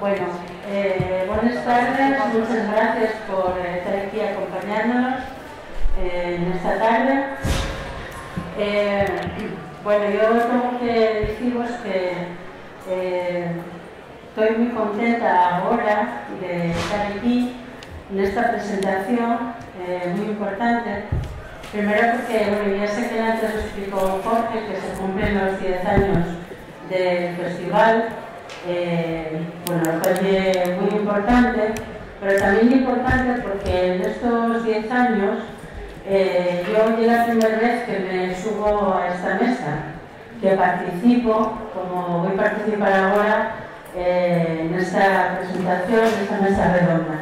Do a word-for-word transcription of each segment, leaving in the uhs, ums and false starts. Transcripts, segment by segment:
Bueno, eh, buenas tardes, muchas gracias por estar aquí acompañándonos eh, en esta tarde. Eh, bueno, yo tengo que deciros que eh, estoy muy contenta ahora de estar aquí en esta presentación eh, muy importante. Primero porque, bueno, ya sé que antes lo explicó Jorge, que se cumplen los diez años del festival. Eh, bueno, fue muy importante, pero también importante porque en estos diez años eh, yo es la primera vez que me subo a esta mesa, que participo, como voy a participar ahora, eh, en esta presentación, en esta mesa redonda.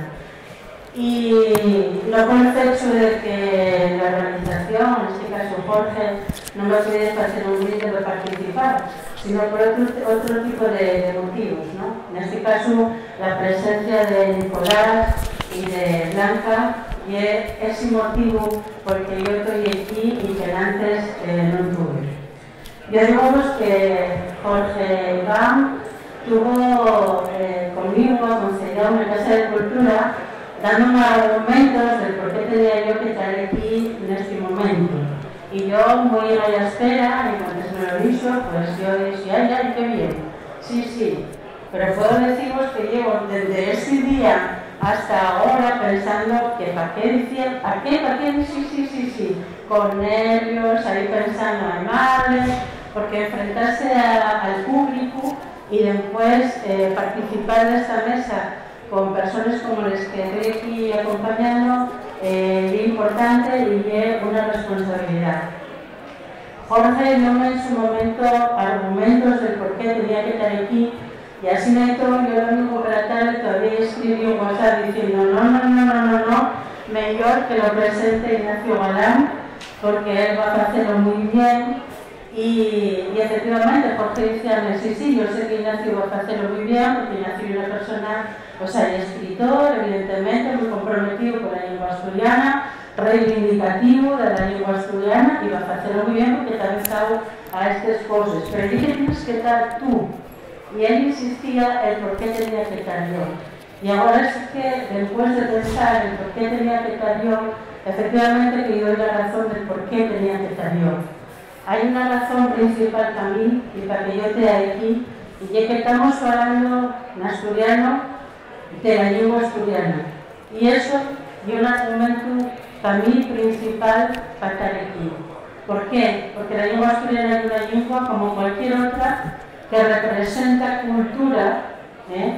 Y no con el hecho de que la organización, en este caso Jorge, no me pide hacer un grito de participar, sino por otro, otro tipo de, de motivos, ¿no? En este caso, la presencia de Nicolás y de Blanca, y es ese motivo porque yo estoy aquí y que antes eh, no tuve. Ya digamos que Jorge Gam tuvo eh, conmigo, concedido una Casa de Cultura, dándome argumentos del por qué tenía yo que estar aquí en este momento. Y yo, muy a la espera, y cuando se me lo hizo, pues yo decía, ay, ay, qué bien. Sí, sí, pero puedo deciros que llevo desde ese día hasta ahora pensando que para qué decía, para qué, para qué, sí, sí, sí, sí, con nervios, ahí pensando amables, porque enfrentarse a, al público y después eh, participar de esta mesa con personas como las que estoy aquí acompañando, es eh, importante y es una responsabilidad. Jorge dio en su momento argumentos del por qué tenía que estar aquí, y así me todo, yo lo único que la tarde todavía escribí un WhatsApp diciendo no, no, no, no, no, no, mejor que lo presente Ignacio Galán, porque él va a hacerlo muy bien. Y, y efectivamente, Jorge decía, sí, sí, yo sé que Ignacio va a hacerlo muy bien, porque Ignacio es una persona, o sea, escritor, evidentemente, muy comprometido con la lengua asturiana, reivindicativo de la lengua asturiana, y va a hacerlo muy bien porque también sabe a estas cosas. Pero dije, tienes que estar tú. Y él insistía en por qué tenía que estar yo. Y ahora es que, después de pensar en por qué tenía que estar yo, efectivamente que yo doy la razón del por qué tenía que estar yo. Hay una razón principal también, y para que yo esté aquí, y es que estamos hablando en asturiano de la lengua asturiana. Y eso es un argumento también principal para estar aquí. ¿Por qué? Porque la lengua asturiana es una lengua como cualquier otra que representa cultura, ¿eh?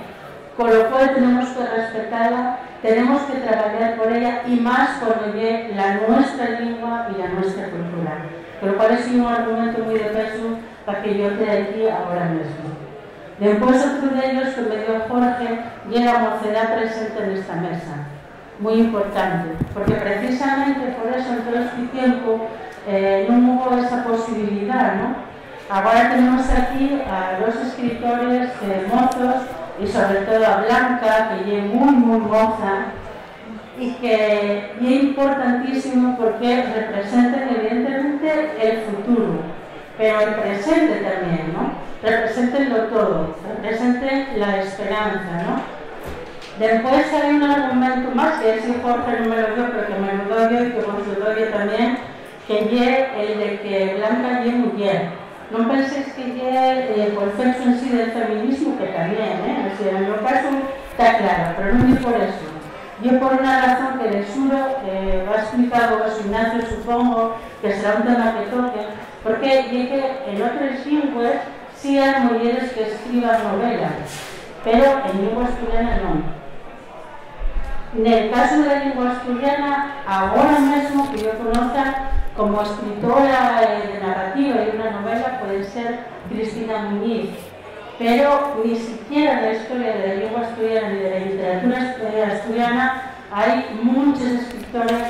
Con lo cual tenemos que respetarla, tenemos que trabajar por ella y más por la nuestra lengua y la nuestra cultura. Pero parece un argumento muy de peso para que yo esté aquí ahora mismo. Después otro de ellos que me dio Jorge y la mocedad presente en esta mesa. Muy importante, porque precisamente por eso en todo este tiempo eh, no hubo esa posibilidad, ¿no? Ahora tenemos aquí a los escritores eh, mozos y sobre todo a Blanca, que es muy, muy moza, y que y es importantísimo porque representan evidentemente el futuro, pero el presente también, ¿no? Representenlo todo, representen la esperanza, ¿no? Después hay un argumento más, que es el Jorge no me lo dio, pero que me lo doy yo y que con su doy yo también, que es el de que Blanca es mujer. No penséis que es el concepto en sí del feminismo, que también, ¿eh? O sea, en mi caso está claro, pero no es por eso. Yo por una razón que les juro, eh, lo ha explicado Ignacio, supongo, que será un tema que toque, porque dije que en otras lenguas sí hay mujeres que escriban novelas, pero en lengua asturiana no. En el caso de la lengua asturiana, ahora mismo que yo conozca, como escritora eh, de narrativa y una novela puede ser Cristina Muñiz, pero ni siquiera en la historia de la lengua asturiana ni de la literatura asturiana hay muchos escritores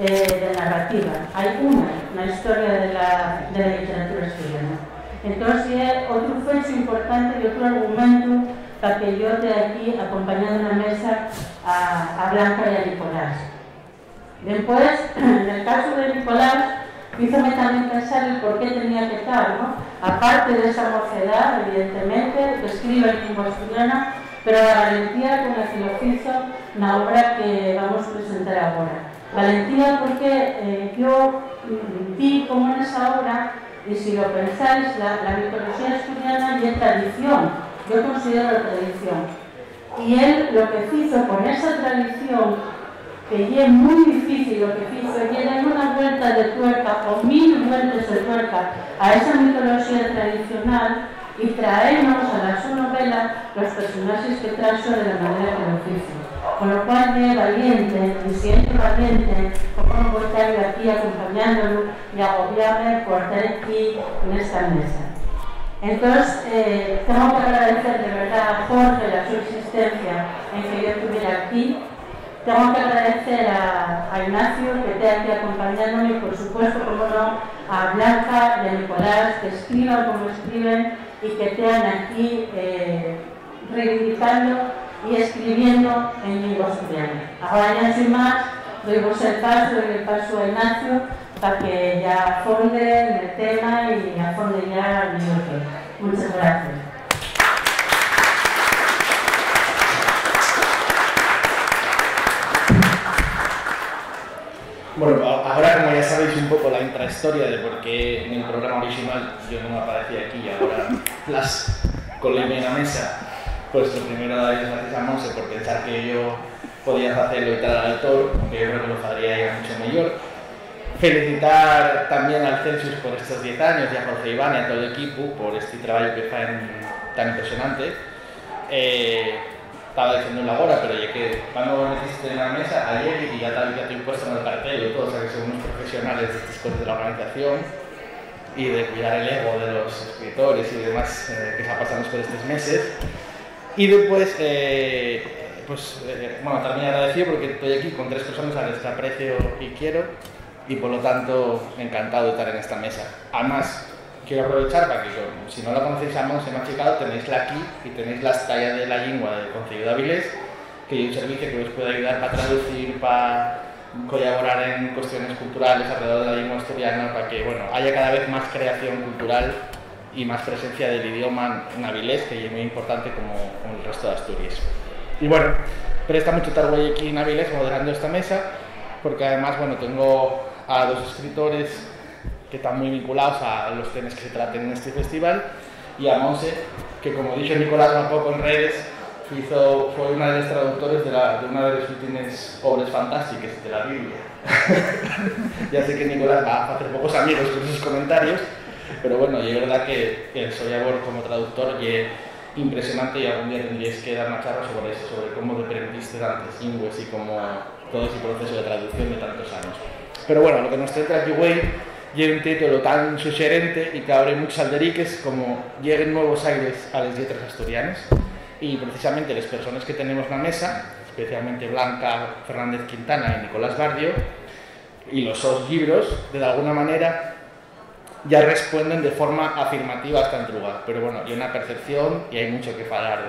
eh, de narrativa. Hay una en la historia de la, de la literatura asturiana. Entonces, otro fecho importante y otro argumento para que yo esté aquí acompañando en la mesa a, a Blanca y a Nicolás. Después, en el caso de Nicolás, hízome también pensar el por qué tenía que estar, ¿no? Aparte de esa mocedad, evidentemente, que escribe en lengua asturiana, pero la valentía con la que lo hizo la obra que vamos a presentar ahora. Valentía porque eh, yo vi como en esa obra, y si lo pensáis, la, la mitología asturiana y es tradición, yo considero tradición. Y él lo que hizo con esa tradición, que ya es muy difícil lo que hizo, y era una vuelta de tuerca o mil vueltas de tuerca a esa mitología tradicional y traernos a la su novela los personajes que trajo de la manera que lo hizo. Con lo cual me valiente, me siento valiente, como no voy a estar aquí acompañándolo y agobiarme por estar aquí en esta mesa. Entonces, eh, tengo que agradecer de verdad a Jorge la su existencia en que yo estuviera aquí. Tengo que agradecer a, a Ignacio, que está aquí acompañándome, y por supuesto, como no, a Blanca y a Nicolás, que escriban como escriben y que estén aquí eh, reivindicando y escribiendo en lengua asturiana. Ahora ya sin más, doy vos el paso, doy el paso a Ignacio, para que ya afonde el tema y afonde ya el libro. Muchas gracias. Bueno, ahora como ya sabéis un poco la intrahistoria de por qué en el programa original yo no aparecía aquí y ahora las colegas en la mesa, pues lo primero daréis gracias a Monse por pensar que yo podía hacerlo y tal al autor, aunque yo creo que lo haría ya mucho mejor. Felicitar también al Celsius por estos diez años, y a Jorge Iván y a todo el equipo por este trabajo que hacen tan impresionante. Eh, estaba diciendo una hora, pero ya que cuando necesité en la mesa, ayer y ya tal ya te he puesto en el cartel y todo, o sea que son unos profesionales de estas cosas de la organización y de cuidar el ego de los escritores y demás eh, que se ha pasado por estos meses. Y después, eh, pues, eh, bueno, también agradecido porque estoy aquí con tres personas a las que aprecio y quiero. Y por lo tanto, encantado de estar en esta mesa. Además, quiero aprovechar para que, yo, si no la conocéis a Monse Machicado, tenéisla aquí y tenéis las tallas de la lengua del Consejo de Avilés, que hay un servicio que os puede ayudar para traducir, para colaborar en cuestiones culturales alrededor de la lengua asturiana, para que bueno, haya cada vez más creación cultural y más presencia del idioma en Avilés, que es muy importante como, como el resto de Asturias. Y bueno, pero está mucho tarde aquí en Avilés moderando esta mesa, porque además bueno, tengo a dos escritores que están muy vinculados a los temas que se traten en este festival, y a Monse, que como dijo Nicolás un poco en redes, hizo, fue una de las traductores de, la, de una de las últimas obras fantásticas de la Biblia. Ya sé que Nicolás va a hacer pocos amigos con sus comentarios, pero bueno, yo verdad que el Soyabor como traductor es impresionante, y algún día tendríais que dar una charla sobre eso, sobre cómo aprendiste tantas lenguas y cómo todo ese proceso de traducción de tantos años. Pero bueno, lo que nos trae aquí hoy lleva un título tan sugerente y que abre muchos alderiques como lleguen nuevos aires a las letras asturianas, y precisamente las personas que tenemos en la mesa, especialmente Blanca Fernández Quintana y Nicolás Bardio, y los dos libros, de alguna manera, ya responden de forma afirmativa a este lugar. Pero bueno, hay una percepción y hay mucho que hablar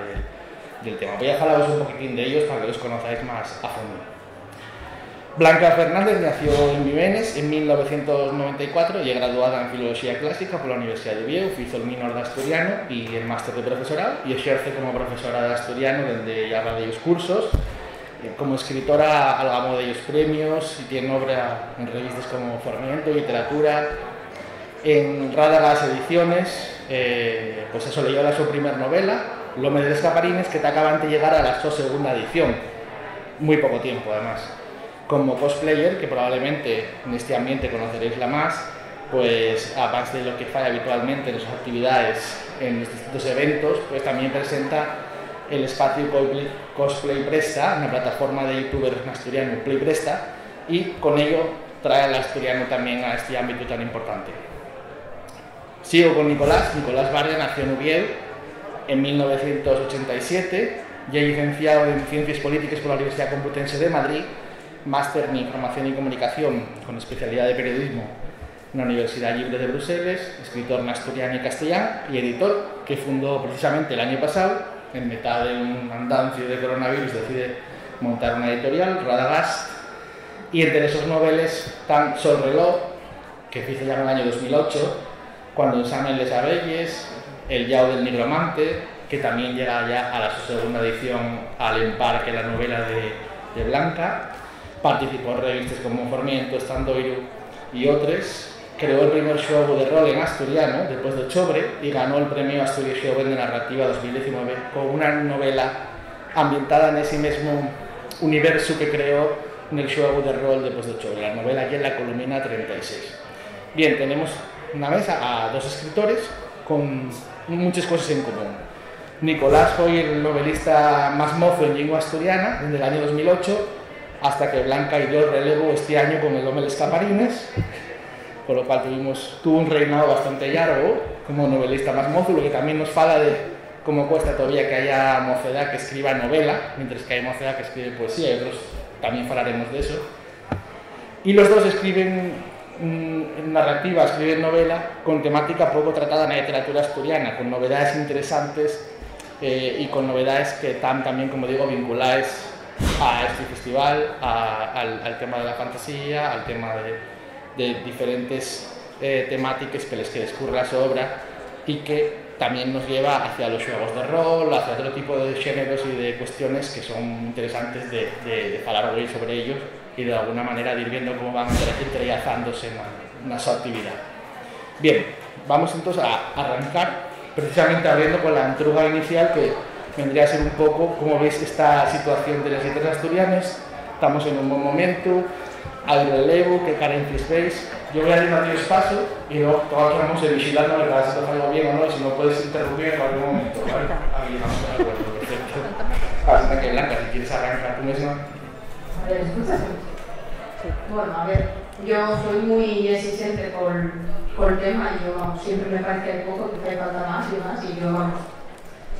de, del tema. Voy a hablaros un poquitín de ellos para que los conozcáis más a fondo. Blanca Fernández nació en Vivenes en mil novecientos noventa y cuatro y es graduada en Filología Clásica por la Universidad de Oviedo, hizo el minor de asturiano y el máster de profesorado, y ejerce como profesora de asturiano donde ya da de ellos cursos, como escritora algamó de ellos premios y tiene obra en revistas como Formento, Literatura, en Radagast ediciones, eh, pues eso le lleva a su primer novela, Lómez de Escaparines, que te acaban de llegar a la su segunda edición, muy poco tiempo además. Como cosplayer, que probablemente en este ambiente conoceréis la más, pues aparte de lo que falla habitualmente en sus actividades, en los distintos eventos, pues también presenta el espacio Cosplay Presta, una plataforma de youtubers en asturiano, Cosplay Presta, y con ello trae al asturiano también a este ámbito tan importante. Sigo con Nicolás. Nicolás Bardia nació en Oviedo en mil novecientos ochenta y siete y es licenciado en Ciencias Políticas por la Universidad Complutense de Madrid, máster en Información y Comunicación con especialidad de Periodismo en la Universidad Libre de Bruselas, escritor en asturiano y castellano y editor, que fundó precisamente el año pasado, en mitad de un andancio de coronavirus, decide montar una editorial, Radagast, y entre esos noveles tan Sol Reloj, que hizo ya en el año dos mil ocho, Cuando examen les abelles, El yao del negromante, que también llega ya a la segunda edición al empar que la novela de, de Blanca. Participó en revistas como Formento, Estandoiru y otros. Creó el primer juego de rol en asturiano, Después de Chobre, y ganó el Premio Asturias Joven de Narrativa dos mil diecinueve con una novela ambientada en ese mismo universo que creó en el juego de rol Después de Chobre, la novela aquí en La Columna treinta y seis. Bien, tenemos una mesa a dos escritores con muchas cosas en común. Nicolás fue el novelista más mozo en lengua asturiana desde el año dos mil ocho, hasta que Blanca y yo relevo este año con el Lómez de Escaparines, con lo cual tuvimos, tuvo un reinado bastante largo como novelista más mozo, lo que también nos fala de cómo cuesta todavía que haya mocedad que escriba novela, mientras que hay mocedad que escribe poesía, y otros también hablaremos de eso. Y los dos escriben mmm, narrativa, escriben novela con temática poco tratada en la literatura asturiana, con novedades interesantes eh, y con novedades que están también, como digo, vinculadas a este festival, a, al, al tema de la fantasía, al tema de... de diferentes eh, temáticas que les que descurra su obra y que también nos lleva hacia los juegos de rol, hacia otro tipo de géneros y de cuestiones que son interesantes de, de, de hablar hoy sobre ellos y de alguna manera de ir viendo cómo van entrelazándose en una, una su actividad. Bien, vamos entonces a arrancar precisamente abriendo con la entruga inicial que vendría a ser un poco, como veis, esta situación de las letras asturianas. Estamos en un buen momento, al relevo, que carencias veis. Yo voy a ir a tres pasos y luego todos vamos a vigilando para ver si está algo bien o no, y si no puedes interrumpir en cualquier momento, ¿vale? Ahí vamos a ver, bueno, perfecto. Hasta que Blanca, si quieres arrancar tú misma. A ver, ¿escuchas? Sí. Bueno, a ver, yo soy muy exigente con, con el tema y yo, vamos, siempre me parece que hay poco, que hay falta más y más, y yo, vamos,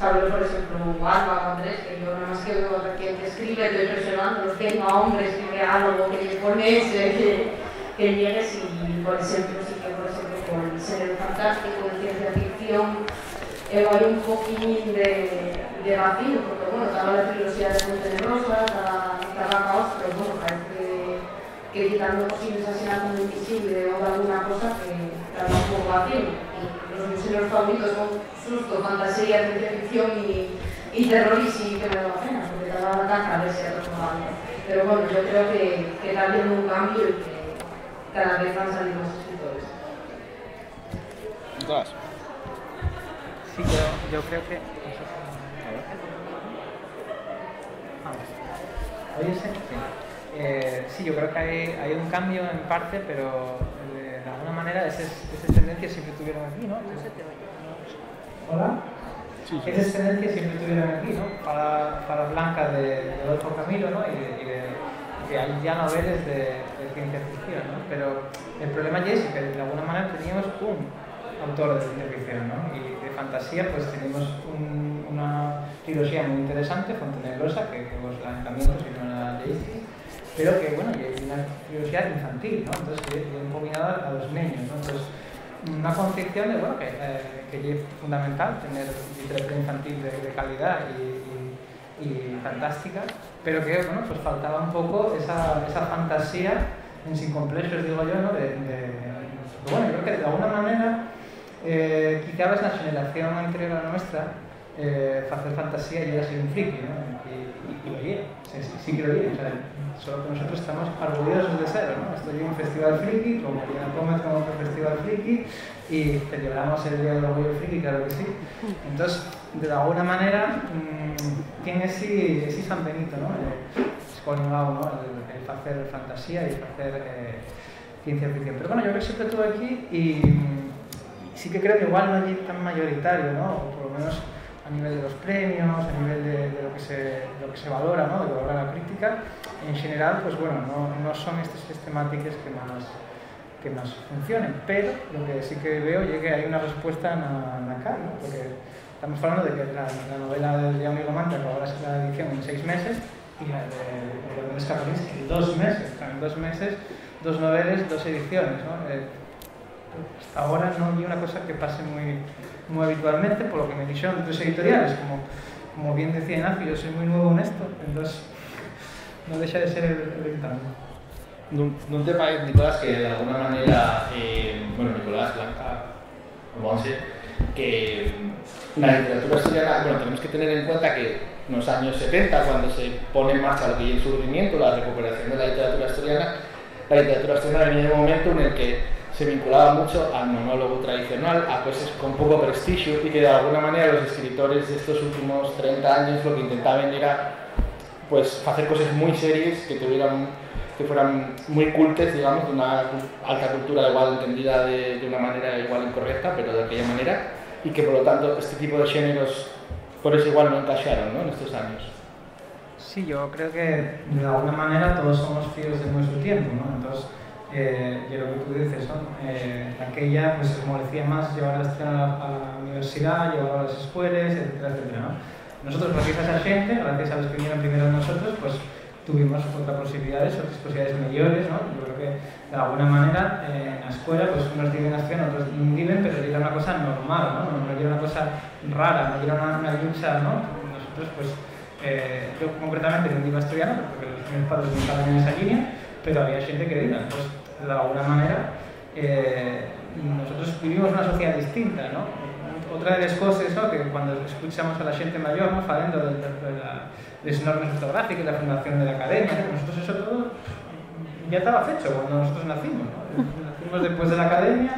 hablo por ejemplo, Barba, Andrés, que yo nada más que veo que, que escribe, estoy presionando, los tengo a hombres, que algo que le pones, que, que llegues, y por ejemplo, sí que por ejemplo, con ser fantástico, de ciencia ficción, eh, hay un poquillo de, de vacío, porque bueno, estaba la trilogía de Monte de Rosa, estaba Caos, pero bueno, parece que quitando posibles asesinatos invisibles o alguna cosa que estaba un poco vacío. Los museos favoritos son susto, fantasía, ciencia ficción y, y terror, y sí que me da pena, porque te da la caja a ver si es retomable. Pero bueno, yo creo que, que está habiendo un cambio y que cada vez van saliendo los escritores. Nicolás. Sí, yo, yo creo que... A ver. ¿Oye, sí? Eh, sí, yo creo que hay, hay un cambio en parte, pero... de alguna manera esas, esas tendencias siempre tuvieron aquí, ¿no? Entonces, ¿hola? Sí, sí. Esas tendencias siempre tuvieron aquí, ¿no? Para, para Blanca de Adolfo Camilo, ¿no? Y de, y de, que hay ya novelas de, de ciencia ficción, ¿no? Pero el problema ya es que de alguna manera teníamos un autor de ciencia ficción, ¿no? Y de fantasía pues tenemos un, una trilogía muy interesante, Fontanerosa, que, que os la encamiento si no la leísteis, pero que bueno, que es una curiosidad infantil, ¿no? Entonces que es combinada a los niños, ¿no? Entonces una concepción de, bueno, que, eh, que es fundamental tener literatura infantil de, de calidad y, y, y fantástica, pero que bueno, pues faltaba un poco esa, esa fantasía en sin complejos, digo yo, ¿no? De, de, bueno, creo que de alguna manera eh, quizás la generación anterior a la nuestra eh, hacer fantasía ya era ser un friki, ¿no? Y, y, y lo oye, sí, sí, sí que lo oye, o sea, solo que nosotros estamos orgullosos de ser, ¿no? Estoy en un festival friki, como Mariana Gómez como otro festival friki, y celebramos el Día del Orgullo Friki, claro que sí. Entonces, de alguna manera, mmm, tiene ese, ese San Benito, ¿no? El, es colmado, ¿no? El, el hacer fantasía y hacer eh, ciencia ficción. Pero bueno, yo creo que siempre estuve aquí y, y sí que creo que igual no es tan mayoritario, ¿no? O por lo menos a nivel de los premios, a nivel de, de, lo, que se, de lo que se valora, ¿no? De valorar la crítica, en general, pues bueno, no, no son estas temáticas que más, que más funcionen, pero lo que sí que veo es que hay una respuesta en, a, en acá, ¿no? Porque estamos hablando de que la, la novela del yao del negromante acabará la edición en seis meses y la de Lómez de Escaparines en dos meses, en dos meses, dos novelas, dos ediciones, ¿no? Eh, hasta ahora no vi una cosa que pase muy... muy habitualmente, por lo que me dijeron otros editoriales, como, como bien decía Ignacio, yo soy muy nuevo en esto, entonces no deja de ser el editor. ¿No, no te parece, Nicolás, que de alguna manera, eh, bueno, Nicolás, Blanca, Monse, que La literatura asturiana, bueno, tenemos que tener en cuenta que en los años setenta, cuando se pone en marcha lo que es el surgimiento, la recuperación de la literatura asturiana, la literatura asturiana venía en un momento en el que se vinculaba mucho al monólogo tradicional, a cosas con poco prestigio, y que de alguna manera los escritores de estos últimos treinta años lo que intentaban era pues hacer cosas muy serias que tuvieran, que fueran muy cultes, digamos, de una alta cultura igual entendida de, de una manera igual incorrecta, pero de aquella manera, y que por lo tanto este tipo de géneros por eso igual no encajaron, ¿no?, en estos años. Sí, yo creo que de alguna manera todos somos fieles de nuestro tiempo, ¿no? Entonces, eh, y lo que tú dices, ¿no? eh, aquella, pues como decía más, llevar a la, a la universidad, llevar a las escuelas, etcétera, etcétera, ¿no? Nosotros, gracias a esa gente, gracias a los que vinieron primero a nosotros, pues tuvimos otras posibilidades, otras posibilidades mayores, ¿no? Yo creo que de alguna manera eh, en la escuela pues unos tienen acción, otros viven, pero era una cosa normal, ¿no? No era una cosa rara, no era una, una lucha, ¿no? Nosotros pues, eh, yo concretamente no iba asturiano, porque los primeros padres no estaban en esa línea, pero había gente que era, pues de alguna manera eh, nosotros vivimos una sociedad distinta, ¿no? Otra de las cosas, ¿no?, que cuando escuchamos a la gente mayor, ¿no?, falando de, de, de, la, de las normas ortográficas, de la fundación de la academia, ¿no?, nosotros eso todo ya estaba hecho cuando nosotros nacimos, ¿no? Nacimos después de la academia,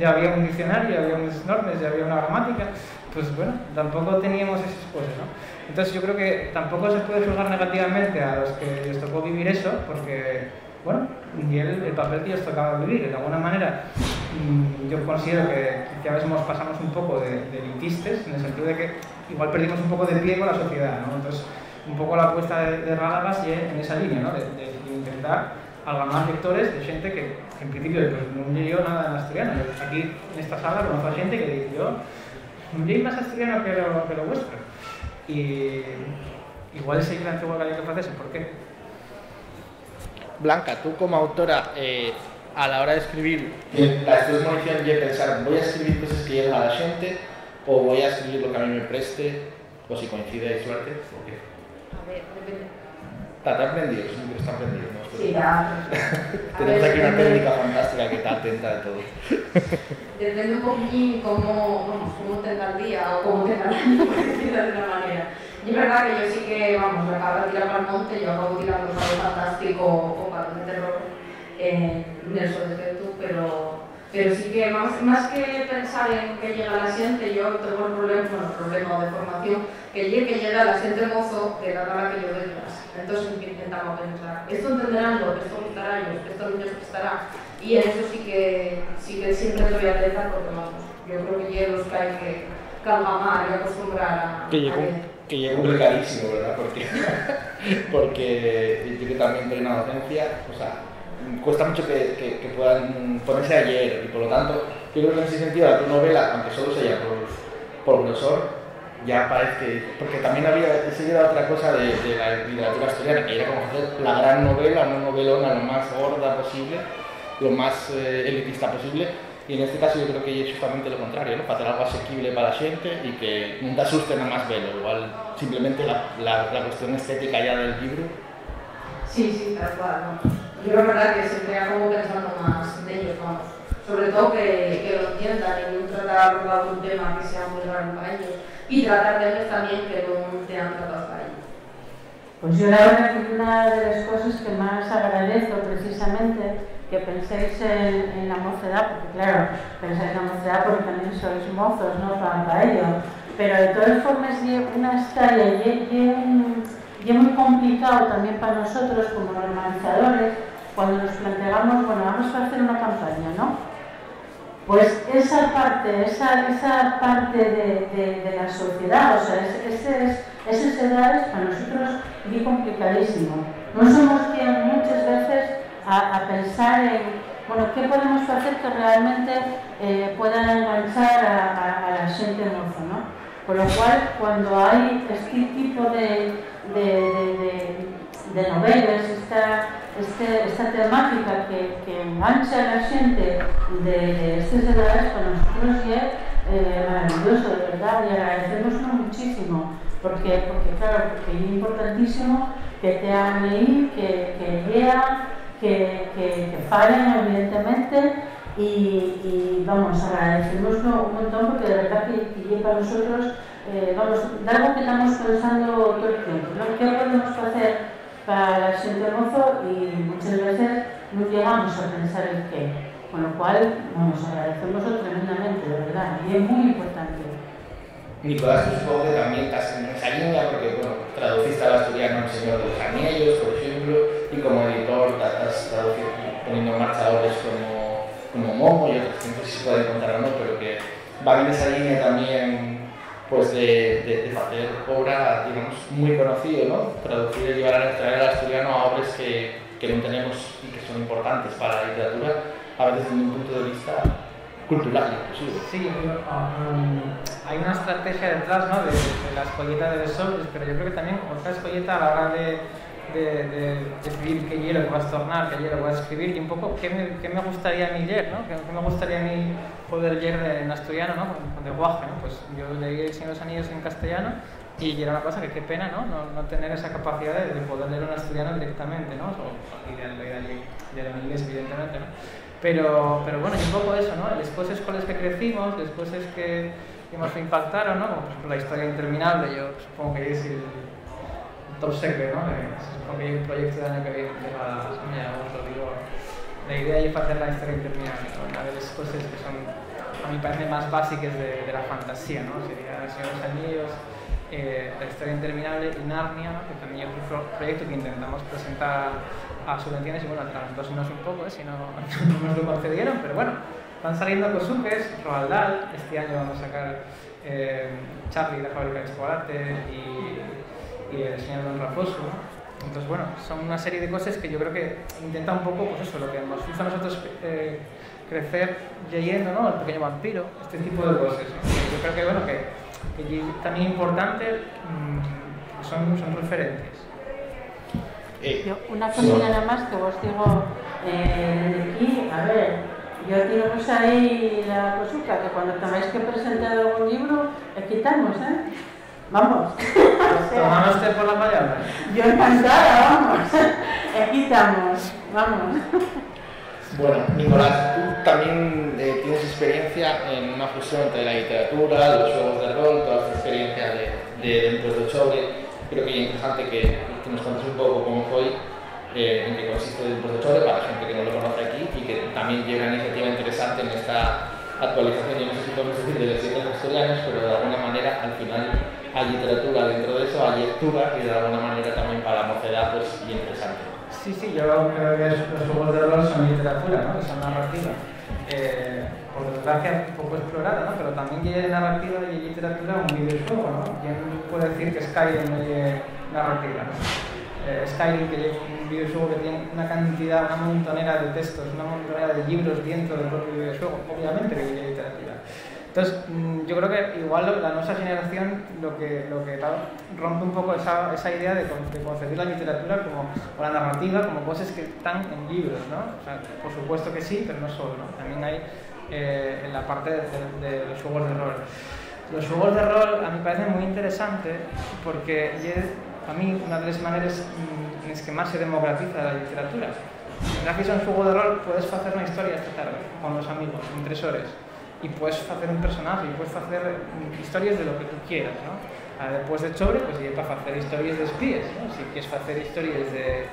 ya había un diccionario, ya había unas normas, ya había una gramática, pues bueno, tampoco teníamos esas cosas, ¿no? Entonces yo creo que tampoco se puede juzgar negativamente a los que les tocó vivir eso, porque bueno, y el, el papel que les tocaba vivir, de alguna manera yo considero que, que a veces nos pasamos un poco de, de elitistas, en el sentido de que igual perdimos un poco de pie con la sociedad, ¿no? Entonces, un poco la apuesta de, de Radagast en esa línea, ¿no?, de, de, de intentar algo más lectores de gente que, que en principio pues, no leyó nada en asturiano. Aquí en esta sala conozco a gente que dice, yo no leí más asturiano que lo, que lo vuestro. Y igual se la antigua gallego francesa, ¿por qué? Blanca, tú como autora, eh, a la hora de escribir, las dos municiones de pensar, ¿voy a escribir cosas que lleguen a la gente o voy a escribir lo que a mí me preste? O si coincide, hay suerte, ¿o qué? A ver, depende. Está aprendido, siempre está aprendido, ¿no? Sí, ya. Tenemos aquí una técnica fantástica que está atenta de todo. Depende un poquillo cómo, vamos, cómo tenga el día o cómo tenga el año, por decirlo de alguna manera. Y es verdad que yo sí que, vamos, me acabo de tirar para el monte, yo acabo tirando para lo fantástico o para el terror eh, en el sol de tú, pero, pero sí que más, más que pensar en que llega la gente, yo tengo el problema, bueno, el problema de formación, que el día que llega la gente mozo, que era la que yo doy clase. Entonces intentamos pensar, esto entenderán lo que esto gustará ellos, esto niños gustará, y en eso sí que, sí que siempre te voy a alentar porque vamos, yo creo que llevo los que hay que calmar y acostumbrar a... Que llega complicadísimo, ¿verdad? Porque, porque yo que también doy una docencia, o sea, cuesta mucho que, que, que puedan ponerse a leer, y por lo tanto, yo creo que en ese sentido la tu novela, aunque solo sea por, por grosor, ya parece, porque también había, esa era otra cosa de, de la literatura asturiana, que era como hacer la gran novela, una novelona lo más gorda posible, lo más eh, elitista posible. Y en este caso yo creo que es justamente lo contrario, ¿no?, para hacer algo asequible para la gente y que no te asusten a más velo, igual simplemente la, la, la cuestión estética ya del libro. Sí, sí, tal cual, ¿no? Yo la verdad que siempre acabo pensando más de ellos, vamos. Sobre todo que, que lo entiendan y no tratar de un tema que sea muy raro para ellos y tratar de ellos también que no te han tratado para ellos. Pues yo la verdad que una de las cosas que más agradezco precisamente que penséis en, en la mocedad, porque claro, pensáis en la mocedad porque también sois mozos, ¿no?, para, para ello. Pero de todas formas es una estalla y es muy complicado también para nosotros como organizadores, cuando nos planteamos, bueno, vamos a hacer una campaña, ¿no? Pues esa parte, esa, esa parte de, de, de la sociedad, o sea, ese, ese, esas edades para nosotros es complicadísimo. No somos quien muchas veces A, a pensar en, bueno, qué podemos hacer que realmente eh, pueda enganchar a, a, a la gente moza, ¿no? Por lo cual, cuando hay este tipo de, de, de, de, de novelas, esta, este, esta temática que, que engancha a la gente de, de estas edades, para nosotros es eh, maravilloso, de verdad, y agradecemos muchísimo, porque, porque claro, porque es importantísimo que te hagan leer, que, que lean, que, que, que paren, evidentemente, y, y vamos, agradecemoslo un montón porque de verdad que, que para nosotros, eh, vamos, de algo que estamos pensando todo el tiempo, ¿no? ¿Qué podemos hacer para el siguiente hermoso? Y muchas veces no llegamos a pensar el qué, con lo cual, vamos, agradecemoslo tremendamente, de verdad, y es muy importante. Nicolás, supongo que también estás en esa línea, porque bueno, traduciste al asturiano El Señor de los Anillos, por ejemplo, y como editor estás poniendo marchadores como, como Momo y otros que no sé si pueden contar o no, pero que va en esa línea también, pues de, de, de hacer obra, digamos, muy conocida, ¿no? Traducir y llevar al asturiano a obras que, que no tenemos y que son importantes para la literatura, a veces desde un punto de vista cultural, inclusive. Sí, um, hay una estrategia detrás, ¿no? de, de la escolleta de los sobres, pero yo creo que también otra escolleta a la hora de, de, de decidir qué hielo vas a tornar, qué hielo vas a escribir y un poco qué me, qué me gustaría a mí leer, ¿no? ¿Qué, qué me gustaría a mí poder leer en asturiano, ¿no? Con, con lenguaje, ¿no? Pues yo leí El Señor de los Anillos en castellano y era una cosa que qué pena, ¿no? No, no tener esa capacidad de, de poder leer un asturiano directamente, ¿no? O, y de, de, de, de lo inglés, evidentemente, ¿no? Pero, pero bueno, y un poco eso, ¿no? Después es con los que crecimos, después es que, que nos impactaron, ¿no? Como por ejemplo La Historia Interminable, yo supongo que es el, el top secret, ¿no? Eh, supongo que hay un proyecto del año que viene de Radadas, os lo digo. La idea es hacer La Historia Interminable, ¿no? Una de las cosas que son, a mi parecer, más básicas de, de la fantasía, ¿no? Sería El Señor de los Anillos, eh, La Historia Interminable y Narnia, ¿no? Que también es un proyecto que intentamos presentar a subvenciones y bueno, entonces no es un poco, ¿eh? Si no, no nos lo concedieron, pero bueno, están saliendo Cosuques, Roald Dahl, este año vamos a sacar eh, Charlie, La Fábrica de Chocolate y, y El Señor Don Raposo, ¿no? Entonces bueno, son una serie de cosas que yo creo que intenta un poco, pues eso, lo que nos hizo a nosotros eh, crecer leyendo, ¿no? El Pequeño Vampiro, este tipo de cosas, ¿no? Yo creo que bueno, que, que también importante mmm, son, son referentes. Yo, una cosilla nada más que os digo, eh, aquí, a ver, yo tiramos ahí la cosuca, que cuando tengáis que presentar algún libro, le quitamos, ¿eh? Vamos. Tomamos usted por la mañana. Yo encantada, vamos. Le quitamos, vamos. Bueno, Nicolás, tú también eh, tienes experiencia en una fusión entre la literatura, los juegos de rol, toda tu experiencia de, de Dentro de Chole. Creo que es interesante que, que nos contes un poco cómo fue, eh, en qué consiste Dentro de Chole, para la gente que no lo conoce aquí y que también lleva una iniciativa interesante en esta actualización. Yo no sé si podemos decir de los ciclos asturianos, pero de alguna manera al final hay literatura dentro de eso, hay lectura que de alguna manera también para la mocedad es pues, interesante. Sí, sí, yo creo que los juegos de rol son literatura, ¿no? Que son narrativa. Eh, por desgracia poco explorada, ¿no? Pero también tiene narrativa y literatura un videojuego, ¿no? ¿Quién puede decir que Skyrim no lleve narrativa, ¿no? Eh, Skyrim, que lleva un videojuego que tiene una cantidad, una montonera de textos, una montonera de libros dentro del propio videojuego, obviamente que lleva literatura. Entonces, yo creo que igual la nuestra generación lo que, lo que rompe un poco esa, esa idea de, de concebir la literatura como, o la narrativa como cosas que están en libros, ¿no? O sea, por supuesto que sí, pero no solo, ¿no? También hay eh, en la parte de, de, de los juegos de rol. Los juegos de rol a mí me parecen muy interesantes porque es, a mí una de las maneras en las que más se democratiza la literatura. Gracias a un juego de rol puedes hacer una historia esta tarde con los amigos, en tres horas. Y puedes hacer un personaje, y puedes hacer historias de lo que tú quieras, ¿no? Ahora, después de Chobre, pues ya para hacer historias de espías, ¿no? Si quieres hacer historias de,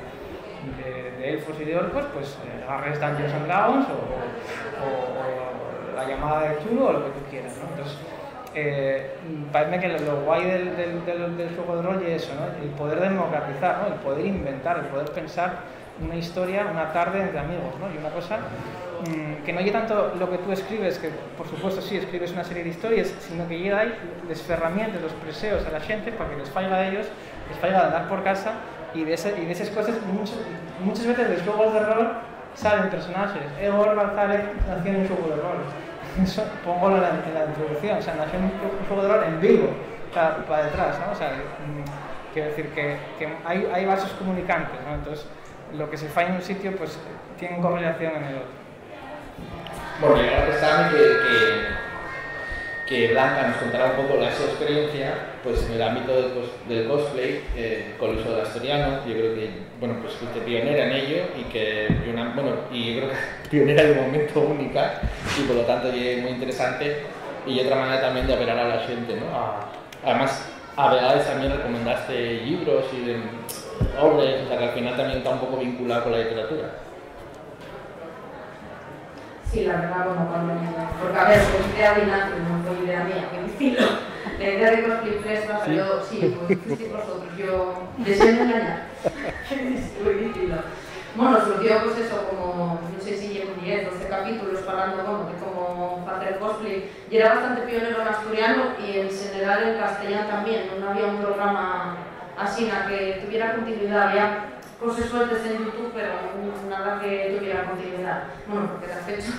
de, de elfos y de orcos, pues agarres Dungeons and Dragons o, o, o La Llamada de Cthulhu o lo que tú quieras, ¿no? Entonces, eh, parece que lo, lo guay del, del, del, del juego de rol es eso, ¿no? El poder democratizar, ¿no? El poder inventar, el poder pensar una historia, una tarde entre amigos, ¿no? Y una cosa mmm, que no llegue tanto lo que tú escribes, que por supuesto sí escribes una serie de historias, sino que llega ahí las herramientas, los preseos a la gente para que les falla a ellos, les falla andar por casa y de, ese, y de esas cosas mucho, muchas veces de los juegos de rol salen personajes. Egor González nació en un juego de rol. Eso pongo en la, en la introducción, o sea, nació en un juego de rol en vivo, para, para detrás, ¿no? O sea, mmm, quiero decir que, que hay, hay vasos comunicantes, ¿no? Entonces, lo que se falla en un sitio, pues tiene correlación en el otro. Bueno, yo creo que saben que, que que Blanca nos contara un poco la su experiencia pues, en el ámbito del, cos del cosplay eh, con el uso del asturiano. Yo creo que, bueno, pues fuiste pionera en ello y que, una, bueno, y yo creo que pionera de momento única y por lo tanto muy interesante y otra manera también de apelar a la gente, ¿no? A, además, a veces también recomendaste libros y de obras, o sea que al final también está un poco vinculado con la literatura. Sí, la verdad, bueno, cuando me... Porque, a ver, pues idea de Ignacio, no fue idea mía, que me filo. La idea de Cosplay Presta, pero yo, sí, pues fuisteis vosotros, yo deseo engañar. Estoy diciendo. Bueno, surgió pues eso, como, no sé si llevo diez, doce capítulos hablando como de cómo hacer cosplay. Y era bastante pionero en asturiano y en general en castellano también. No había un programa así, na, que tuviera continuidad, ya. Cosas sueltas en YouTube, pero nada que tuviera continuidad. Bueno, porque la fecha,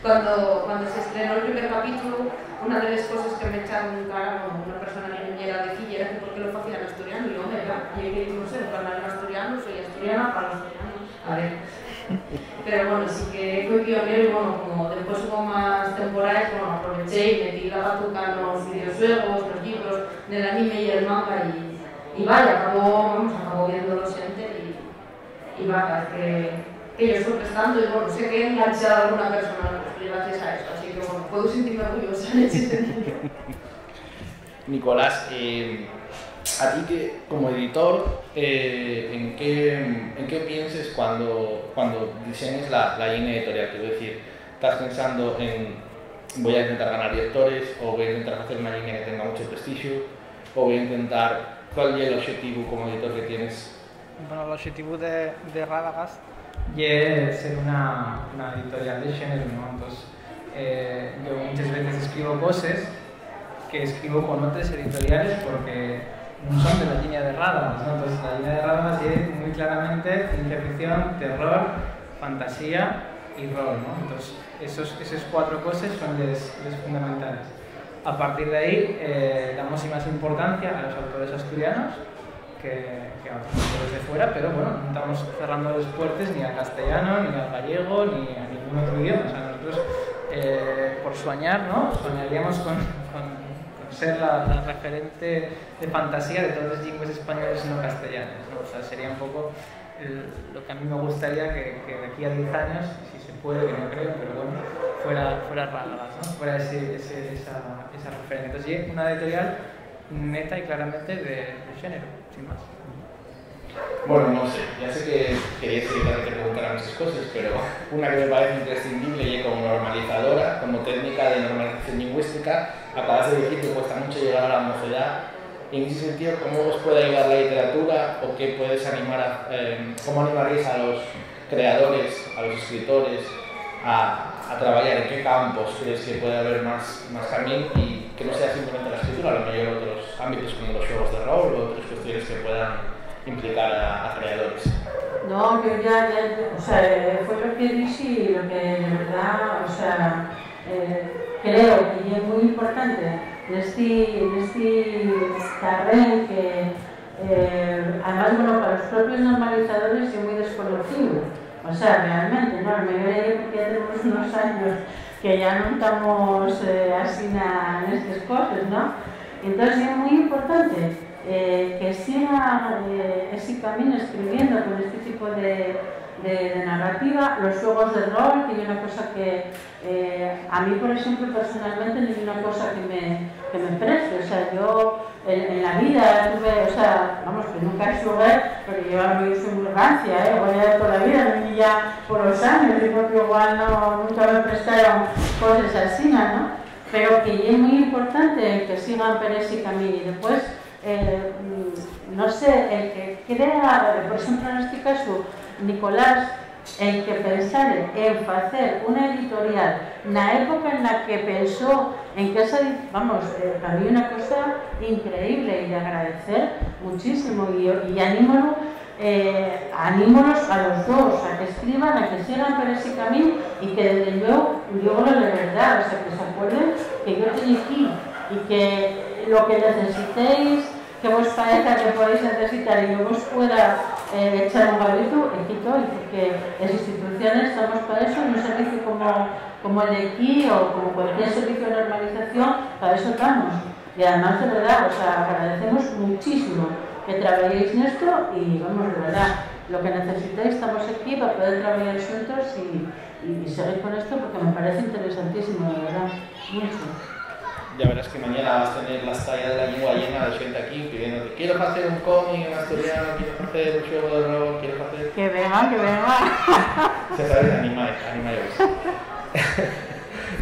cuando, cuando se estrenó el primer capítulo, una de las cosas que me echaron cara, bueno, una persona que me llega de aquí, era que por qué lo hacía en asturiano, y yo, ¿verdad? Y yo, no sé, para hablar en asturiano, soy asturiana, para los asturianos, a ver. Pero bueno, sí que fui pionero y bueno, como después hubo más temporadas, bueno, aproveché y metí la batuca en los videojuegos, los libros, del anime y el manga, y, y vaya, acabó, vamos, acabó viéndolo siempre. Y va, que, que yo estoy prestando y bueno, sé que he enganchado a alguna persona gracias a eso, así que bueno, puedo sentirme orgullosa en este sentido. Nicolás, eh, a ti que, como editor, eh, ¿en, qué, ¿en qué pienses cuando, cuando diseñes la, la línea editorial? Quiero decir, ¿estás pensando en voy a intentar ganar lectores o voy a intentar hacer una línea que tenga mucho prestigio o voy a intentar, cuál es el objetivo como editor que tienes? Bueno, el objetivo de, de Radagast es ser una, una editorial de género, ¿no? Entonces, eh, yo muchas veces escribo cosas que escribo con otras editoriales porque no son de la línea de Radagast, ¿no? Entonces, la línea de Radagast es muy claramente ciencia ficción, terror, fantasía y rol, ¿no? Entonces, esos, esas cuatro cosas son las fundamentales. A partir de ahí, eh, damos más importancia a los autores asturianos que, que a otros autores de fuera, pero bueno, no estamos cerrando las puertas ni al castellano, ni al gallego, ni a ningún otro idioma. O sea, nosotros, eh, por soñar, ¿no? Soñaríamos con, con, con ser la, la referente de fantasía de todos los lenguas españoles no castellanos, ¿no? O sea, sería un poco el, lo que a mí me gustaría que, que de aquí a diez años, si se puede, que no creo, pero bueno, fuera, fuera Radagast, ¿no? Fuera ese, ese, esa, esa referente. Entonces, una editorial neta y claramente de, de género. Más. Bueno, no sé, ya sé que querías evitar que te preguntaran muchas cosas, pero una que me parece imprescindible y como normalizadora, como técnica de normalización lingüística, acabas de decir que cuesta mucho llegar a la mocedad. En ese sentido, ¿cómo os puede ayudar la literatura o qué puedes animar a, eh, cómo animaréis a los creadores, a los escritores, a, a trabajar? ¿En qué campos crees que puede haber más, más también? Y, que no sea simplemente la escritura, a lo mejor otros ámbitos como los juegos de rol o otras cuestiones que puedan implicar a, a creadores. No, yo ya, ya, o sea, fue lo que dije y lo que de verdad, o sea, eh, creo que es muy importante en este, en este carril que, eh, además, bueno, para los propios normalizadores es muy desconocido, o sea, realmente, ¿no? Me creo que ya tenemos unos años que ya no estamos eh, así na, en estas cosas, ¿no? Entonces es muy importante eh, que siga eh, ese camino escribiendo con este tipo de, de, de narrativa, los juegos de rol, que es una cosa que eh, a mí, por ejemplo, personalmente no es una cosa que me, que me preste, o sea, yo en, en la vida tuve, o sea, vamos, que nunca jugué, porque yo no soy muy rancia, ¿eh? Voy a ir por la vida, no ya por los años, digo que igual no, nunca me prestaron cosas así, ¿no? Pero que es muy importante que sigan por ese camino y después, eh, no sé, el que crea, por ejemplo en este caso, Nicolás, el que pensare en hacer una editorial na época en la que pensó en que esa, vamos, eh, para mí una cosa increíble y de agradecer muchísimo y, y anímonos, eh, anímonos a los dos, a que escriban, a que sigan por ese camino y que desde luego, yo creo de verdad, o sea, que se acuerden que yo estoy aquí y que lo que necesitéis, que vos parezca que podéis necesitar y yo os pueda eh, de echar un barrido, ejito, que las instituciones somos para eso, no un servicio como, como el de aquí o como cualquier servicio de normalización, para eso estamos. Y además, de verdad, os agradecemos muchísimo que trabajéis en esto y vamos, de verdad, lo que necesitáis, estamos aquí para poder trabajar nosotros y, y seguir con esto porque me parece interesantísimo, de verdad, mucho. Ya verás que mañana vas a tener la talla de la lengua llena de gente aquí pidiéndote quiero hacer un cómic en asturiano, quiero hacer un juego de rol, quiero hacer... ¡Que venga, que venga! Se sabe, animáis, animáis.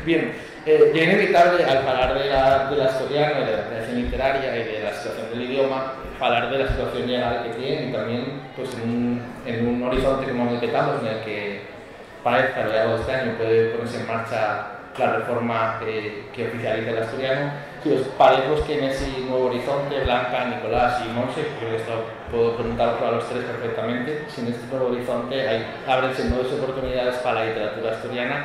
Bien, eh, yo inevitable al hablar de la, de la asturiana y de la creación literaria y de la situación del idioma, hablar de la situación general que tiene y también pues, en, un, en un horizonte como el que estamos, en el que parece que a lo largo de este año puede ponerse en marcha la reforma eh, que oficializa el asturiano. Si os parece que en ese nuevo horizonte, Blanca, Nicolás y Monse, creo que esto puedo preguntaros a los tres perfectamente, si en este nuevo horizonte hay, ábrense nuevas oportunidades para la literatura asturiana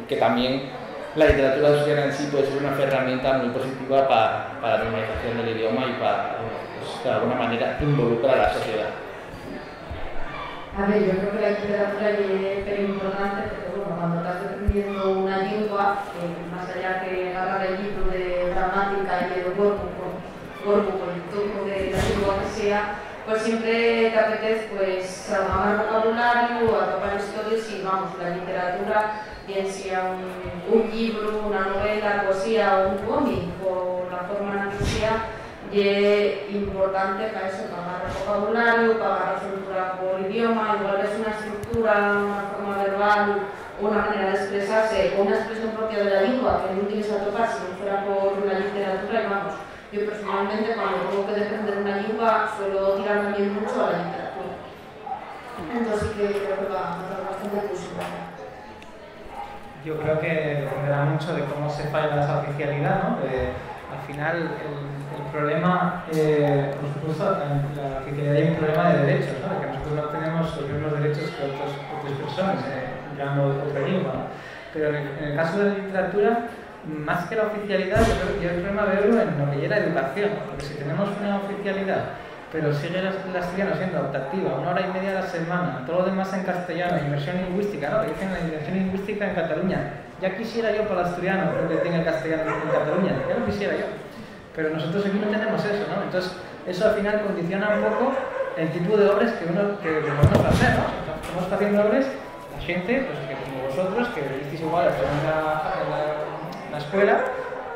y que también la literatura asturiana en sí puede ser una herramienta muy positiva para, para la normalización del idioma y para, pues, de alguna manera, involucrar a la sociedad. A ver, yo creo que la literatura es súper importante porque, bueno, cuando estás aprendiendo una lengua, eh, más allá que agarrar el libro de gramática y el cuerpo, cuerpo con el toque de la lengua que sea, pues siempre te apetece pues, agarrar un vocabulario, atrapar historias y, vamos, la literatura, bien sea un, un libro, una novela, poesía o un cómic, o la forma en la que sea, y es importante para eso, para agarrar vocabulario, para agarrar estructura por idioma, igual es una estructura, una forma verbal, una manera de expresarse, o una expresión propia de la lengua que no tienes a tocar si no fuera por la literatura. Y vamos, yo personalmente cuando tengo que defender una lengua suelo tirar también mucho a la literatura. Entonces creo que va a ser bastante posible. Yo creo que dependerá mucho de cómo se falla esa oficialidad, ¿no? Eh, al final, el, el problema, eh, por supuesto, en la oficialidad hay un problema de derechos, ¿no? Que nosotros no tenemos los mismos derechos que otros, otras personas, hablando de otra lengua, ¿no? Pero en el, en el caso de la literatura, más que la oficialidad, yo creo que el problema veo en lo que es la educación, ¿no? Porque si tenemos una oficialidad, pero sigue la asturiana siendo optativa, una hora y media a la semana, todo lo demás en castellano, inmersión lingüística, ¿no? Dicen la inmersión lingüística en Cataluña. Ya quisiera yo para el asturiano lo que tiene el castellano en Cataluña, ya lo quisiera yo. Pero nosotros aquí no tenemos eso, ¿no? Entonces, eso al final condiciona un poco el tipo de obras que uno que podemos hacer, ¿no? Entonces, estamos haciendo obras, la gente, pues que como vosotros, que visteis igual en la, en la, en la escuela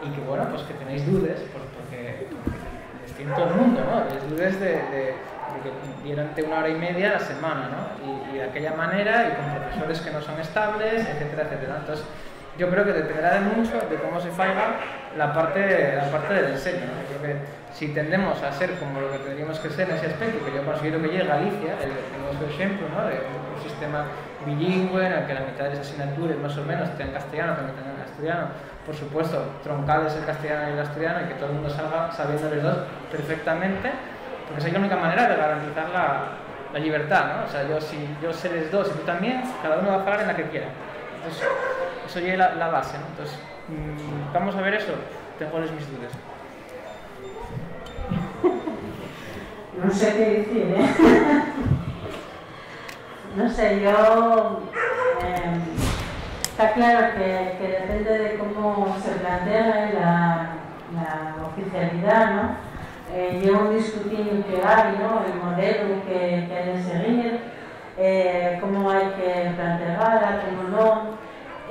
y que, bueno, pues que tenéis dudas, pues porque... en todo el mundo, ¿no? Es dudas de, de, de que durante una hora y media a la semana, ¿no? Y, y de aquella manera, y con profesores que no son estables, etcétera, etcétera. Entonces, yo creo que dependerá de mucho de cómo se falla la parte, la parte del enseño, ¿no? Yo creo que si tendemos a ser como lo que tendríamos que ser en ese aspecto, que yo considero que llegue a Galicia, el, el ejemplo, ¿no? De un sistema bilingüe en el que la mitad de las asignaturas más o menos estén en castellano, también estén en asturiano, por supuesto, troncales el castellano y el asturiano, y que todo el mundo salga sabiendo los dos perfectamente, porque esa es la única manera de garantizar la, la libertad, ¿no? O sea, yo, si yo sé los dos y tú también, cada uno va a pagar en la que quiera. Entonces, eso ya es la, la base, ¿no? Entonces, mmm, vamos a ver eso. Tengo mis dudas. No sé qué decir, ¿eh? No sé, yo... Eh, está claro que, que depende de cómo se plantea la, la oficialidad, ¿no? Eh, yo discutí en qué hay, ¿no? El modelo que, que hay que seguir, eh, cómo hay que plantearla, cómo no...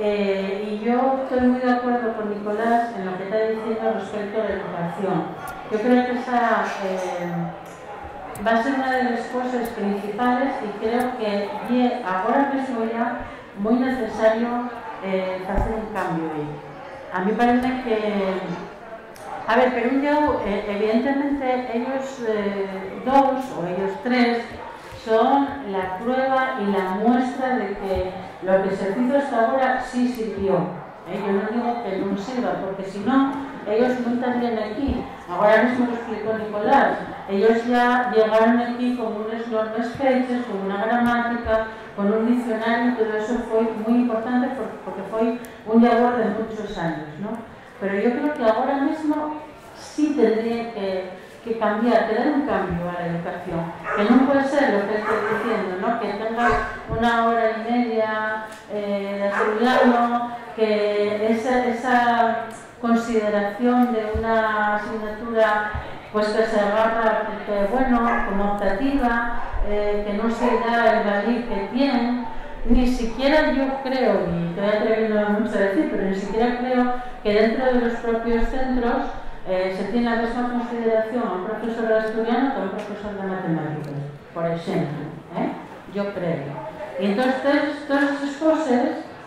Eh, y yo estoy muy de acuerdo con Nicolás en lo que está diciendo respecto a la educación. Yo creo que esa eh, va a ser una de las cosas principales y creo que ye, ahora mismo ya muy necesario eh, hacer un cambio ahí. A mí parece que... A ver, pero un yao, eh, evidentemente ellos eh, dos o ellos tres son la prueba y la muestra de que lo que se hizo hasta ahora sí sirvió, ¿eh? Yo no digo que no sirva, porque si no, ellos no estarían aquí. Ahora mismo lo explicó Nicolás, ellos ya llegaron aquí con unas normas fechas, con una gramática, con un diccionario, todo eso fue muy importante porque fue un labor de muchos años, ¿no? Pero yo creo que ahora mismo sí tendría que, que cambiar, que dar un cambio a la educación, que no puede ser lo que estoy diciendo, ¿no? Que tenga una hora y media eh, de asimilarlo, que esa, esa consideración de una asignatura pues que se agarra, que bueno, como optativa, eh, que no se da el valor que tienen. Ni siquiera yo creo, y estoy atreviendo mucho a decir, pero ni siquiera creo que dentro de los propios centros eh, se tiene la misma consideración a un profesor de asturiano que a un profesor de matemáticas, por ejemplo, ¿eh? Yo creo. Y entonces todas esas cosas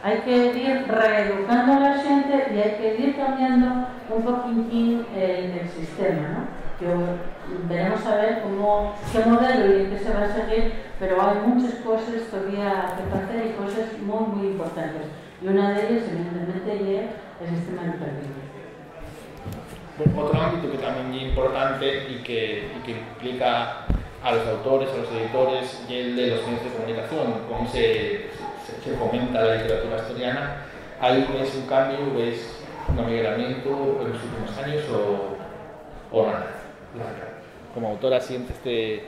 hay que ir reeducando a la gente y hay que ir cambiando un poquitín eh, el sistema, ¿no? Que veremos a ver cómo, qué modelo y en qué se va a seguir, pero hay muchas cosas todavía que hacer y cosas muy, muy importantes. Y una de ellas, evidentemente, es el sistema educativo. Otro ámbito que también es importante y que, y que implica a los autores, a los editores, y el de los medios de comunicación, cómo se, se, se comenta la literatura asturiana. ¿Ahí ves un cambio, ves un amiguramiento en los últimos años o, o nada? Como autora sientes te,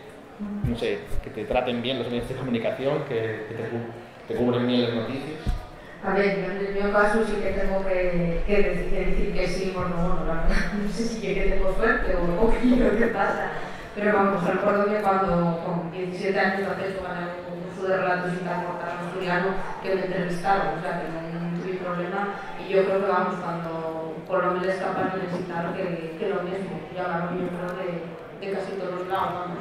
no sé, que te traten bien los medios de comunicación, que, que te, te cubren bien las noticias. A ver, yo en mi caso sí que tengo que, que, decir, que decir que sí o no, no, la verdad, no sé si que tengo suerte o qué que pasa, pero vamos, recuerdo que cuando con diecisiete años antes gané un concurso de relatos y tal mortal asturiano que me entrevistaron, o sea que no tuve problema, y yo creo que vamos cuando por lo menos capaz de necesitar que, que lo mismo, y ahora yo creo de, de casi todos lados, ¿no?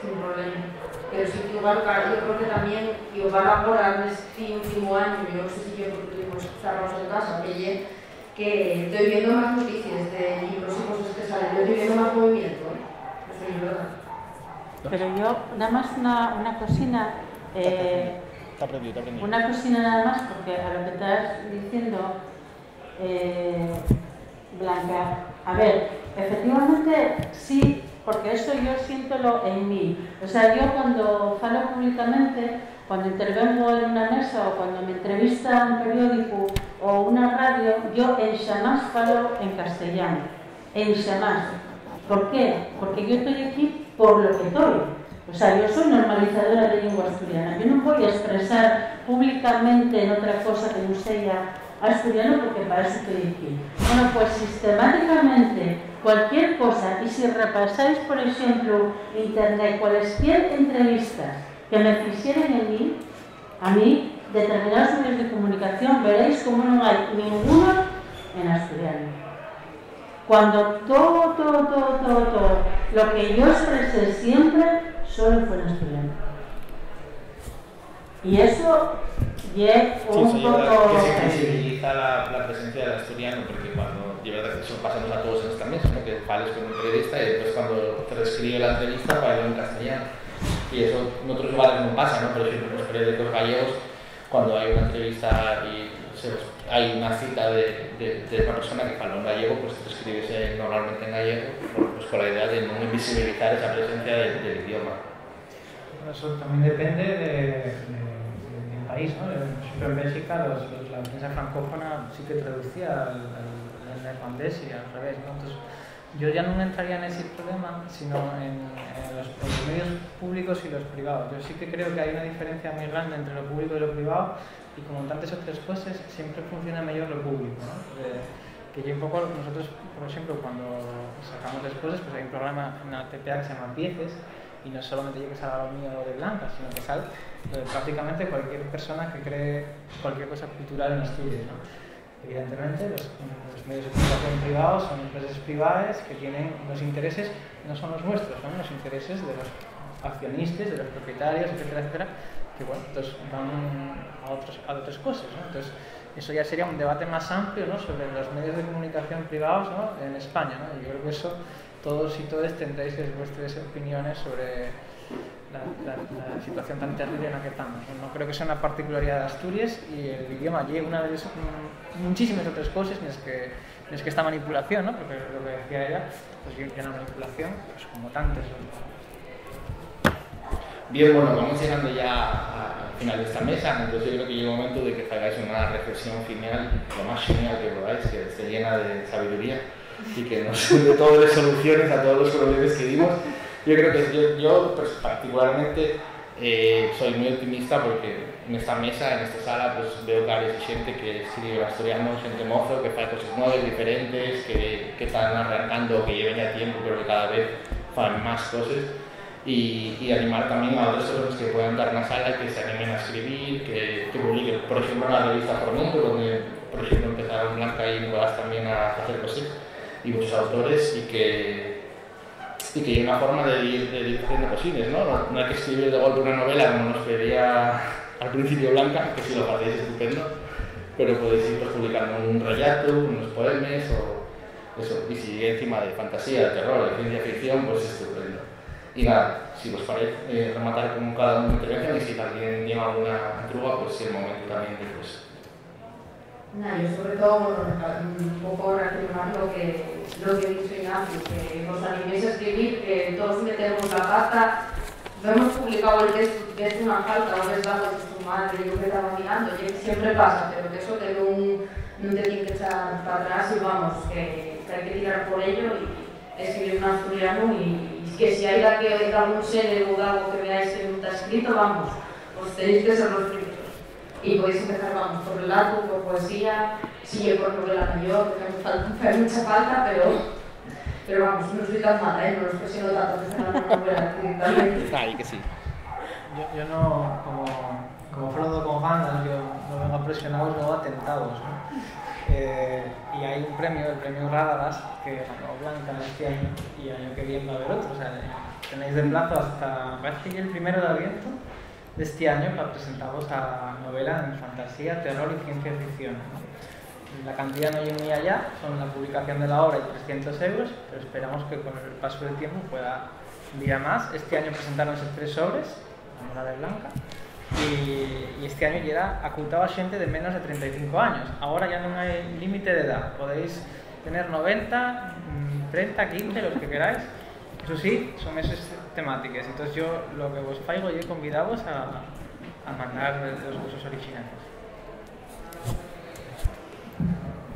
Sin problema. Pero sí que igual, yo creo que también, igual ahora en este último año, yo no sé si yo porque tuvimos cerrados en casa, que, que estoy viendo más noticias de libros y cosas que salen, yo estoy viendo más movimiento, ¿eh? Eso es verdad. Pero yo, nada más una, una cocina, eh, te aprendí, te aprendí. Una cocina nada más, porque a lo que estás diciendo, eh, Blanca, a ver, efectivamente sí, porque eso yo siento lo en mí. O sea, yo cuando falo públicamente, cuando intervengo en una mesa o cuando me entrevista un periódico o una radio, yo en xamás falo en castellano, en xamás. ¿Por qué? Porque yo estoy aquí por lo que estoy. O sea, yo soy normalizadora de lengua asturiana. Yo no voy a expresar públicamente en otra cosa que no sea asturiano porque parece que aquí. Bueno, pues sistemáticamente cualquier cosa, y si repasáis por ejemplo internet, cualquier entrevistas que me hicieran en mí, a mí, determinados medios de comunicación, veréis como no hay ninguno en asturiano. Cuando todo, todo, todo, todo, todo, lo que yo expresé siempre, solo fue en asturiano. Y eso yeah, un sí, poco... Que se sensibiliza la, la presencia del asturiano, porque cuando, de verdad, eso pasamos a todos en esta mesa, ¿no? Que vales con un periodista y después cuando te reescribe la entrevista para en castellano. Y eso en otros lugares no pasa, ¿no? Por ejemplo, en los periódicos gallegos, cuando hay una entrevista y se, hay una cita de, de, de una persona que habla en gallego, pues te escribes normalmente en gallego, pues con la idea de no invisibilizar esa presencia del, del idioma. Eso también depende de, de país, ¿no? Siempre en Bélgica los, los, la prensa francófona sí que traducía al neerlandés y al revés, ¿no? Entonces, yo ya no entraría en ese problema, sino en, en, los, en los medios públicos y los privados. Yo sí que creo que hay una diferencia muy grande entre lo público y lo privado, y como en tantas otras cosas, siempre funciona mejor lo público, ¿no? De, que yo un poco, nosotros, por ejemplo, cuando sacamos las cosas, pues hay un programa en la T P A que se llama Pieces, y no solamente yo que salga lo mío de Blanca, sino que sale eh, prácticamente cualquier persona que cree cualquier cosa cultural en Asturias, ¿no? Evidentemente, los, los medios de comunicación privados son empresas privadas que tienen unos intereses, no son los nuestros, son los intereses de los accionistas, de los propietarios, etcétera, etcétera, que bueno, entonces van a, otros, a otras cosas, ¿no? Entonces, eso ya sería un debate más amplio, ¿no? Sobre los medios de comunicación privados, ¿no? En España, ¿no? Yo creo que eso todos y todas tendréis vuestras opiniones sobre la, la, la situación tan terrible en la que estamos. No creo que sea una particularidad de Asturias y el idioma lleva una de esas, muchísimas otras cosas, no es que, no es que esta manipulación, ¿no? Porque lo que decía ella, pues bien que una manipulación, pues como tantas. Bien, bueno, vamos llegando ya al final de esta mesa, entonces yo creo que llega el momento de que hagáis una reflexión final, lo más genial que podáis, que esté llena de sabiduría. y que nos dé todas las soluciones a todos los problemas que vimos. Yo creo que yo, yo pues, particularmente eh, soy muy optimista porque en esta mesa, en esta sala, pues veo que hay gente que sigue estudiando, gente mozo, que hace cosas nuevas, diferentes, que, que están arrancando, que lleven ya tiempo, pero que cada vez hacen más cosas. Y, y animar también a otros que puedan dar una sala, que se animen a escribir, que, que publiquen, por ejemplo, una revista Formento, donde por ejemplo empezaron Blanca y Nicolás también a hacer cosas y muchos autores, y que, y que hay una forma de ir, de ir haciendo cosines, ¿no? ¿no? No hay que escribir de golpe una novela como nos pedía al principio Blanca, que si lo hacéis estupendo, pero podéis ir publicando un relato, unos poemas, o eso, y si encima de fantasía, de terror, de ciencia ficción, pues es estupendo. Y nada, si os parece eh, rematar con cada uno de intervención y si alguien lleva alguna truga, pues es el momento también de pues. Nada, yo sobre todo, un poco reafirmar lo que, lo que dice Ignacio, que nos animéis a escribir, que todos metemos la pata, no hemos publicado el test, que es una falta, o les damos a su madre, yo que estaba mirando, y siempre pasa, pero que eso te da un, no te tiene que echar para atrás y vamos, que, que hay que tirar por ello y escribir un asturiano y que si hay algún ser o algo que veáis que no está escrito, vamos, os tenéis que ser los primeros. Y podéis empezar, vamos, por relato, por poesía, sigue por novela mayor, porque hay mucha falta, pero... Pero vamos, no soy tan mala, ¿eh? No estoy siendo tanto que sea una novela directamente. Ay, que sí. Yo, yo no, como, como Frodo con Gandalf, yo no vengo presionados, no atentados, ¿no? Eh, y hay un premio, el Premio Radadas, que ganó Blanca este año y el año que viene va a haber otro. O sea, tenéis de plazo hasta, parece que el primero de agosto de este año para presentaros a novela en fantasía, terror y ciencia ficción. La cantidad no llega ni allá, son la publicación de la obra y trescientos euros, pero esperamos que con el paso del tiempo pueda ir a más. Este año presentaron esos tres sobres, la obra de Blanca. Y, y este año llega acultado a gente de menos de treinta y cinco años. Ahora ya no hay límite de edad. Podéis tener noventa, treinta, quince, los que queráis. Eso sí, son meses temáticas. Entonces yo lo que vos faigo y convidados a, a mandar los cursos originales.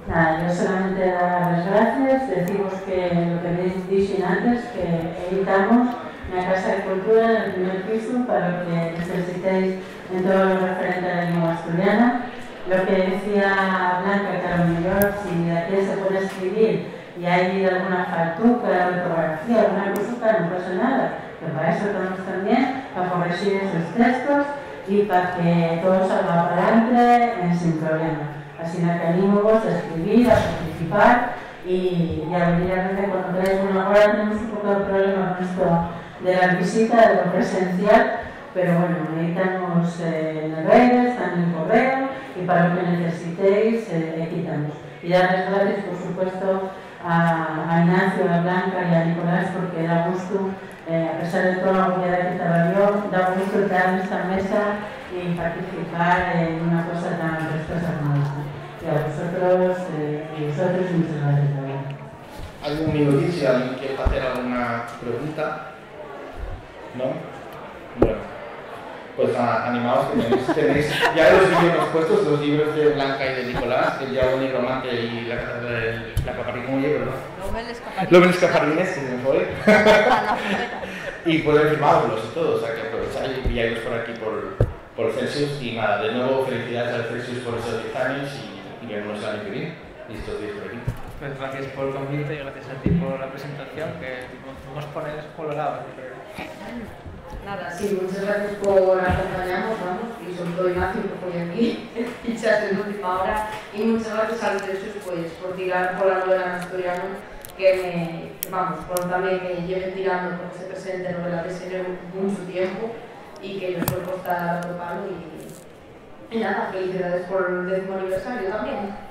Nada, yo solamente dar las gracias. Decimos que lo que habéis dicho antes, que evitamos en la Casa de Cultura, en el primer piso, para lo que necesitéis en todo lo referente a la lengua asturiana. Lo que decía Blanca, que a lo mejor si de aquí se puede escribir y hay alguna factura, ortografía, alguna cosita, no pasa nada. Pero para eso tenemos también, para corregir esos textos y para que todo salga para adelante eh, sin problema. Así que animo vos a escribir, a participar y, y a venir a veces cuando traes una hora tenemos un poco de problema con esto de la visita, de lo presencial, pero bueno, necesitamos eh, en el red, están en el correo y para lo que necesitéis, eh, quitamos. Y darles gracias, por supuesto, a, a Ignacio, a Blanca y a Nicolás, porque da gusto, eh, a pesar de toda la movilidad que estaba yo, da gusto estar en esta mesa y participar en una cosa tan respetuosa como esta. Y a vosotros, eh, y vosotros, muchas gracias también. ¿Algún minutín si alguien quiere hacer alguna pregunta? ¿No? Bueno, pues a, animaos que tenéis, tenéis ya los libros puestos, los libros de Blanca y de Nicolás, El yao del negromante y La Caparrimulle, ¿verdad? Lómez de Escaparines, que se me fue. Y podéis firmarlos y todo, o sea que aprovecháis y pilláis por aquí por, por Celsius. Y nada, de nuevo felicidades al Celsius por esos diez años y, y veremos el año que viene. Y estos días por aquí. Pues gracias por el convite y gracias a ti por la presentación, que nos ponéis colorados. Nada, sí, muchas gracias por acompañarnos, vamos, y sobre todo Ignacio que fue aquí, fichaste en última hora, y muchas gracias a los derechos pues, por tirar por la novela asturiana, que me, vamos, por también que lleven tirando porque se presente novela de serio mucho tiempo y que nos puede costar otro palo y, y nada, felicidades por el décimo aniversario también.